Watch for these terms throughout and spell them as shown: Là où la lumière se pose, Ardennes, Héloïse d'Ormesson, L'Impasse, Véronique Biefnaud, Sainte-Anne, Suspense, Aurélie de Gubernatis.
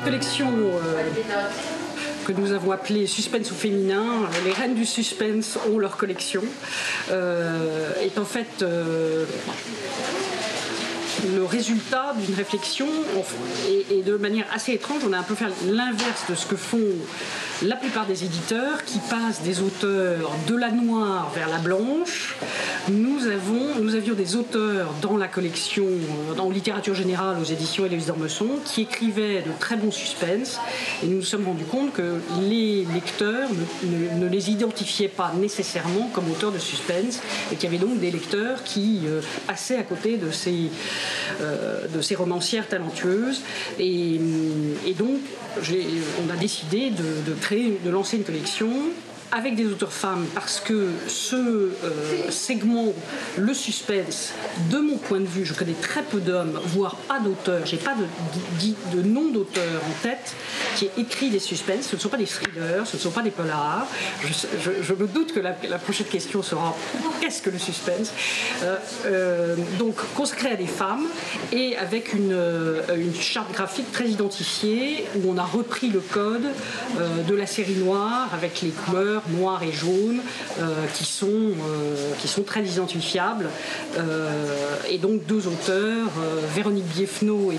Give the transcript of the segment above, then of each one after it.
cette collection que nous avons appelée Suspense au féminin, les reines du suspense ont leur collection, est en fait le résultat d'une réflexion, et de manière assez étrange, on a un peu fait l'inverse de ce que font la plupart des éditeurs qui passent des auteurs de la noire vers la blanche. Nous avions des auteurs dans la collection, en littérature générale aux éditions Héloïse d'Ormesson, qui écrivaient de très bons suspense, et nous nous sommes rendus compte que les lecteurs ne les identifiaient pas nécessairement comme auteurs de suspense, et qu'il y avait donc des lecteurs qui passaient à côté de ces romancières talentueuses, et donc on a décidé de lancer une collection avec des auteurs femmes, parce que ce segment, le suspense, de mon point de vue, je connais très peu d'hommes, voire pas d'auteurs, j'ai pas de nom d'auteur en tête qui ait écrit des suspens. Ce ne sont pas des thrillers, ce ne sont pas des polars. Je me doute que la prochaine question sera qu'est-ce que le suspense, donc consacré à des femmes, et avec une charte graphique très identifiée où on a repris le code de la série noire, avec les couleurs noir et jaune qui sont très identifiables, et donc deux auteurs, Véronique Biefnaud et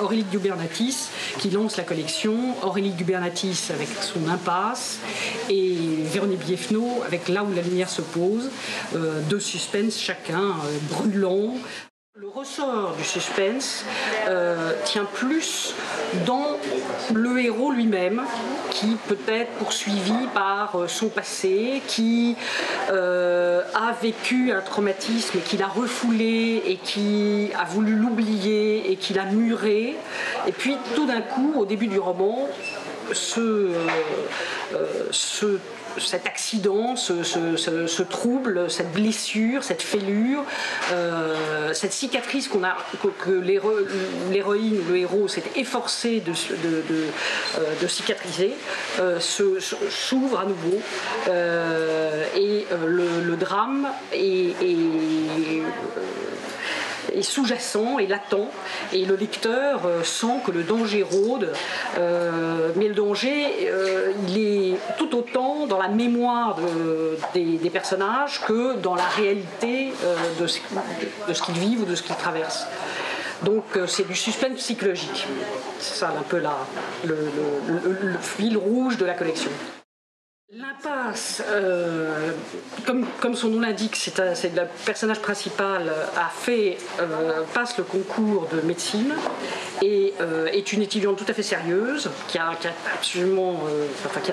Aurélie de Gubernatis, qui lancent la collection. Aurélie de Gubernatis avec son Impasse, et Véronique Biefnaud avec Là où la lumière se pose, deux suspens chacun brûlants. Le ressort du suspense tient plus dans le héros lui-même, qui peut être poursuivi par son passé, qui a vécu un traumatisme et qui l'a refoulé et qui a voulu l'oublier et qui l'a muré. Et puis tout d'un coup, au début du roman, cet accident, ce trouble, cette blessure, cette fêlure, cette cicatrice que l'héroïne, le héros s'est efforcé de cicatriser, s'ouvre à nouveau, et le drame est sous-jacent et latent, et le lecteur sent que le danger rôde, mais le danger il est tout autant dans la mémoire des personnages que dans la réalité de ce qu'ils vivent ou de ce qu'ils traversent. Donc c'est du suspense psychologique, c'est ça un peu le fil rouge de la collection. L'Impasse, comme son nom l'indique, c'est le personnage principal passe le concours de médecine et est une étudiante tout à fait sérieuse qui a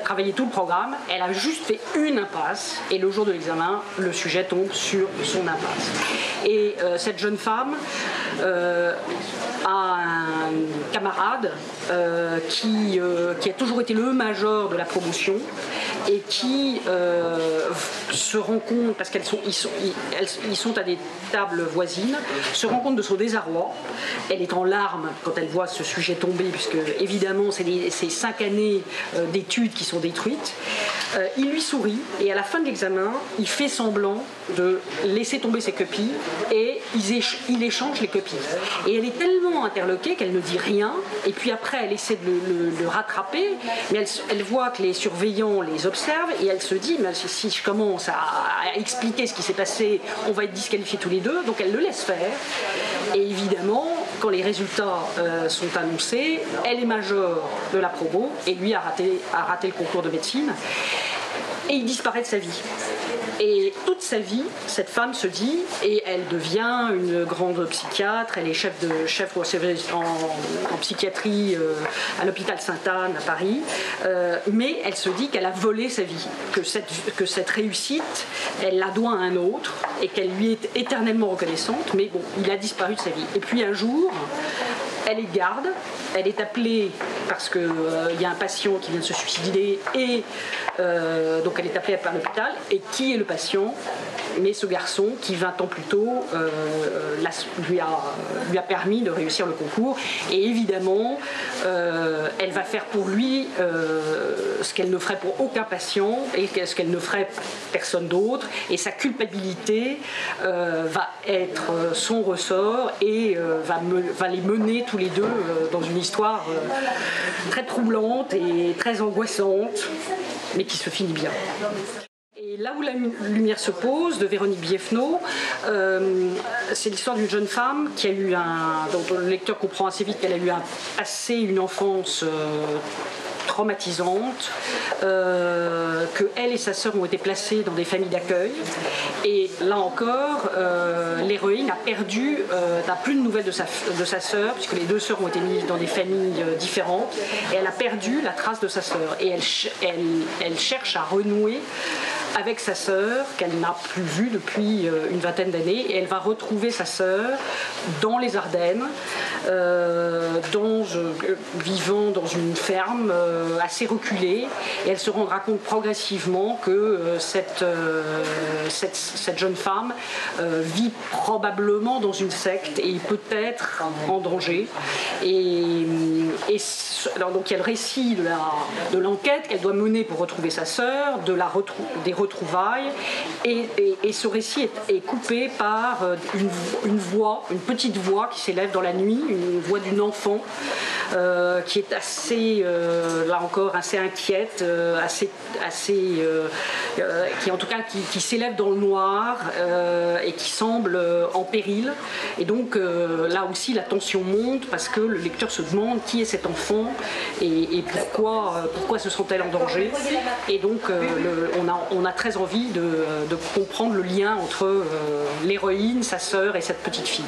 travaillé tout le programme. Elle a juste fait une impasse, et le jour de l'examen, le sujet tombe sur son impasse. Et cette jeune femme a un camarade qui a toujours été le major de la promotion, et qui se rend compte, parce qu'ils sont à des tables voisines, se rend compte de son désarroi. Elle est en larmes quand elle voit ce sujet tomber, puisque évidemment c'est 5 années d'études qui sont détruites. Il lui sourit, et à la fin de l'examen, il fait semblant de laisser tomber ses copies, et il échange les copies. Et elle est tellement interloquée qu'elle ne dit rien, et puis après elle essaie de le rattraper, mais elle voit que les surveillants les observe, et elle se dit, mais si je commence à expliquer ce qui s'est passé, on va être disqualifiés tous les deux, donc elle le laisse faire. Et évidemment, quand les résultats sont annoncés, elle est major de la promo, et lui a raté le concours de médecine, et il disparaît de sa vie. Et toute sa vie, cette femme se dit, et elle devient une grande psychiatre, elle est chef en psychiatrie à l'hôpital Sainte-Anne à Paris, mais elle se dit qu'elle a volé sa vie, que cette réussite, elle la doit à un autre, et qu'elle lui est éternellement reconnaissante, mais bon, il a disparu de sa vie. Et puis un jour, elle est garde, elle est appelée parce qu'il y a un patient qui vient de se suicider, et donc elle est appelée par l'hôpital. Et qui est le patient? Mais ce garçon qui 20 ans plus tôt lui a permis de réussir le concours. Et évidemment, elle va faire pour lui ce qu'elle ne ferait pour aucun patient et ce qu'elle ne ferait personne d'autre. Et sa culpabilité va être son ressort, et va les mener tous les deux dans une histoire très troublante et très angoissante, mais qui se finit bien. Et Là où la lumière se pose, de Véronique Biefnaud, c'est l'histoire d'une jeune femme qui a eu dont le lecteur comprend assez vite qu'elle a eu une enfance traumatisante, que elle et sa sœur ont été placées dans des familles d'accueil. Et là encore, l'héroïne a perdu, n'a plus de nouvelles de sa sœur, puisque les deux sœurs ont été mises dans des familles différentes, et elle a perdu la trace de sa sœur. Et elle cherche à renouer avec sa sœur qu'elle n'a plus vue depuis une vingtaine d'années, et elle va retrouver sa sœur dans les Ardennes, vivant dans une ferme assez reculée, et elle se rendra compte progressivement que cette jeune femme vit probablement dans une secte et peut-être en danger. Alors donc il y a le récit de l'enquête qu'elle doit mener pour retrouver sa sœur, des retrouvailles, et ce récit est coupé par une petite voix qui s'élève dans la nuit, une voix d'une enfant qui est assez, là encore, assez inquiète, qui en tout cas qui s'élève dans le noir et qui semble en péril. Et donc là aussi la tension monte parce que le lecteur se demande qui est cet enfant et pourquoi se sent-elle en danger. Et donc on a très envie de comprendre le lien entre l'héroïne, sa sœur et cette petite fille.